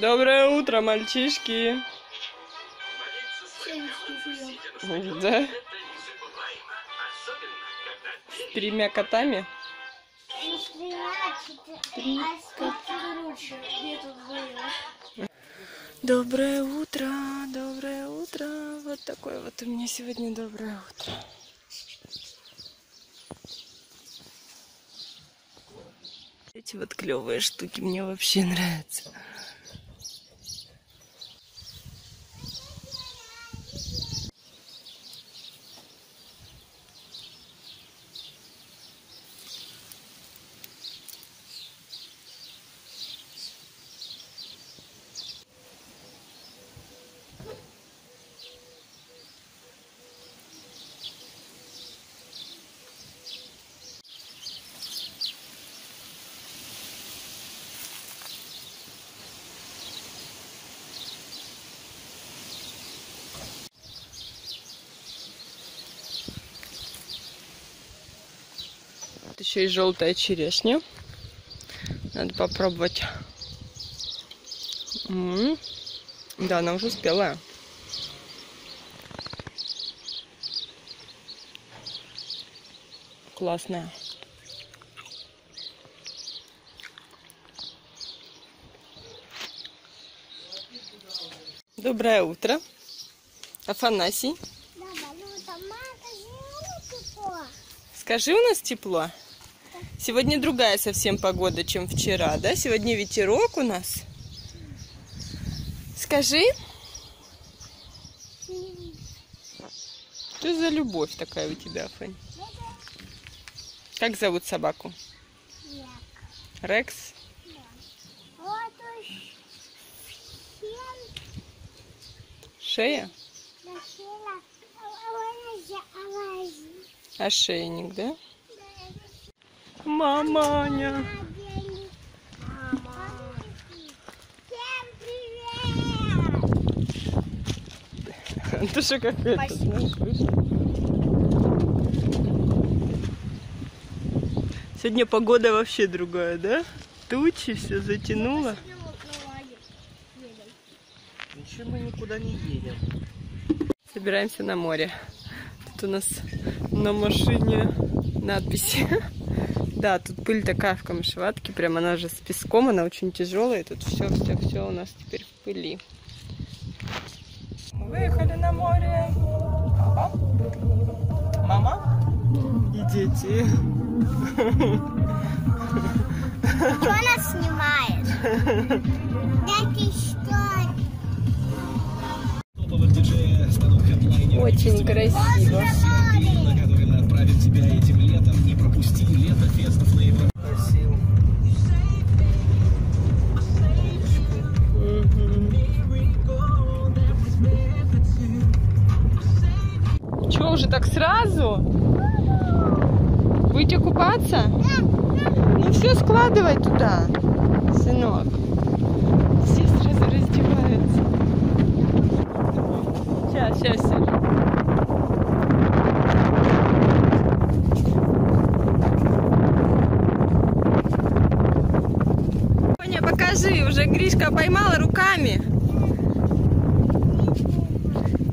Доброе утро, мальчишки. Да? С тремя котами? Доброе утро, доброе утро. Вот такое вот у меня сегодня доброе утро. Эти вот клевые штуки мне вообще нравятся. Еще и желтая черешня. Надо попробовать. Да, она уже спелая. Классная. Доброе утро. Афанасий. Скажи, у нас тепло? Сегодня другая совсем погода, чем вчера, да? Сегодня ветерок у нас. Скажи. Что за любовь такая у тебя, Афонь? Как зовут собаку? Рекс. Шея? Ошейник, да? Маманя. Всем привет! Антоша какая-то, знаешь, вышла. Сегодня погода вообще другая, да? Тучи, все затянуло. Ничего, мы никуда не едем. Собираемся на море. Тут у нас на машине надписи. Да, тут пыль такая в Камышеватке, прям она же с песком, она очень тяжелая, тут все у нас теперь в пыли. Выехали на море. Папа, мама и дети. Кто нас снимает? Очень красиво. Чё, уже так сразу? Будете купаться? Ну все складывай туда, сынок. Все сразу раздеваются. Сейчас. Уже Гришка поймала руками.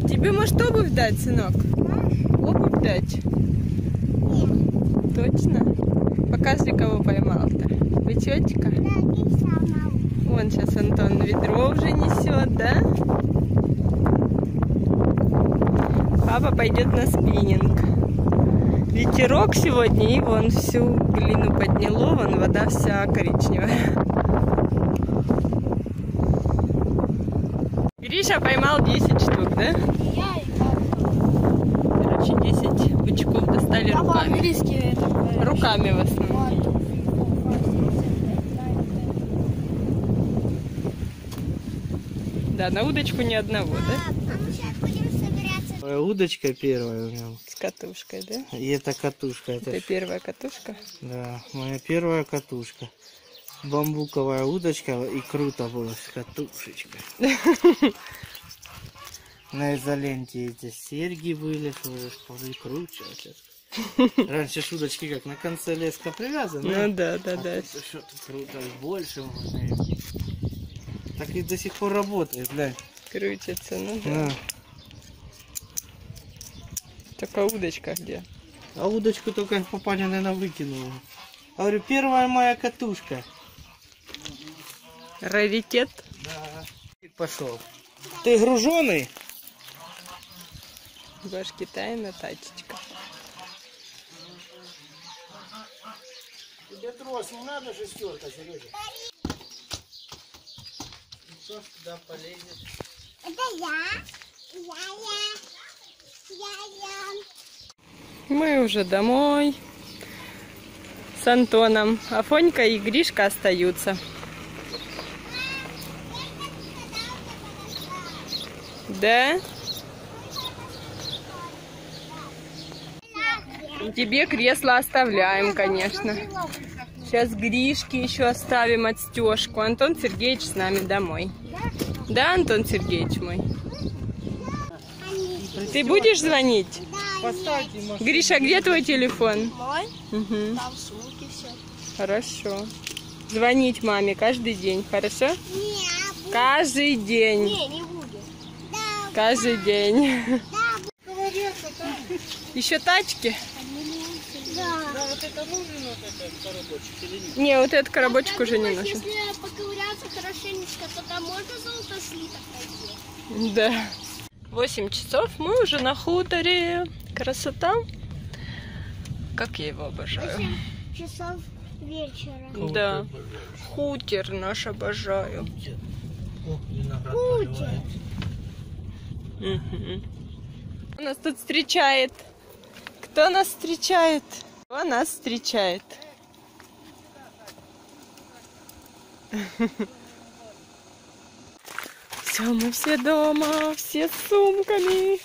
Тебе, может, обувь дать, сынок? Обувь дать? Точно? Покажи, кого поймал-то. Вы тетечка? Вон сейчас Антон ведро уже несет, да? Папа пойдет на спиннинг. Ветерок сегодня, и вон всю глину подняло, вон вода вся коричневая. Гриша поймал 10 штук, да? Короче, 10 бычков достали руками. Руками в основном. Да, на удочку ни одного, да? Удочка первая у меня. С катушкой, да? И это катушка. Это первая катушка? Да, моя первая катушка. Бамбуковая удочка, и круто было с катушечкой. На изоленте эти серьги были, уже круче. Раньше удочки как на конце леска привязаны. Ну да. Все круто, больше можно. Так ведь до сих пор работает, блядь. Крутится, ну да. Только удочка где? А удочку только попали, наверное, выкинула. Говорю, 1 моя катушка. Раритет? Да. Пошел. Ты груженый? Ваш китайная тачечка. Тебе трос не надо, шестерка, Сережа? Трос туда полезет. Это я. Мы уже домой. С Антоном. Афонька и Гришка остаются. Да? Тебе кресло оставляем, конечно. Сейчас Гришке еще оставим отстежку. Антон Сергеевич с нами домой. Да, Антон Сергеевич мой? Ты будешь звонить? Гриша, где твой телефон? Мой? Угу. Там в сумке все. Хорошо. Звонить маме каждый день, хорошо? Не, каждый день. Не, не буду. Каждый день. Еще тачки? Да, вот это нужен, вот этот коробочек или нет? Не, вот этот коробочек уже не нужен. Если поковыряться хорошенечко, то там можно золото слиток найти? Да. 8 часов, мы уже на хуторе. Красота. Как я его обожаю. 8 часов вечера. Да. Хутор наш обожаю. Хутор. Кто нас тут встречает? Кто нас встречает? Кто нас встречает? Все, мы все дома, все с сумками.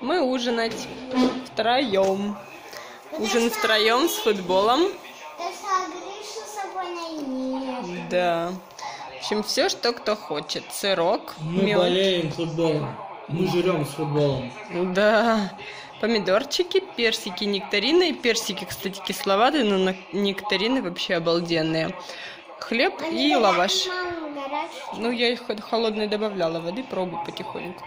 Мы ужинать втроем. Ужин втроем с футболом. Да. В общем, все, что кто хочет. Сырок, мы мелочь. Болеем футболом. Мы жрем с футболом. Да. Помидорчики, персики, нектарины. Персики, кстати, кисловатые, но нектарины вообще обалденные. Хлеб и лаваш. Ну, я их холодные добавляла воды, пробую потихоньку.